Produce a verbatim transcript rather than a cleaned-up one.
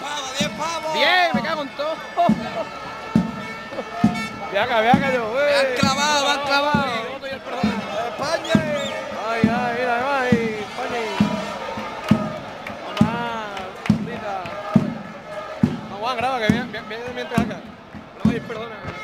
pavos, diez pavos. Bien, me cago en todo. Ve acá, ve acá yo. Me han clavado, me han clavado. España. Ay, ay, mira, ay, España. Mamá, maldita. No, Juan, graba, que viene, viene mientras acá. Perdón, perdona.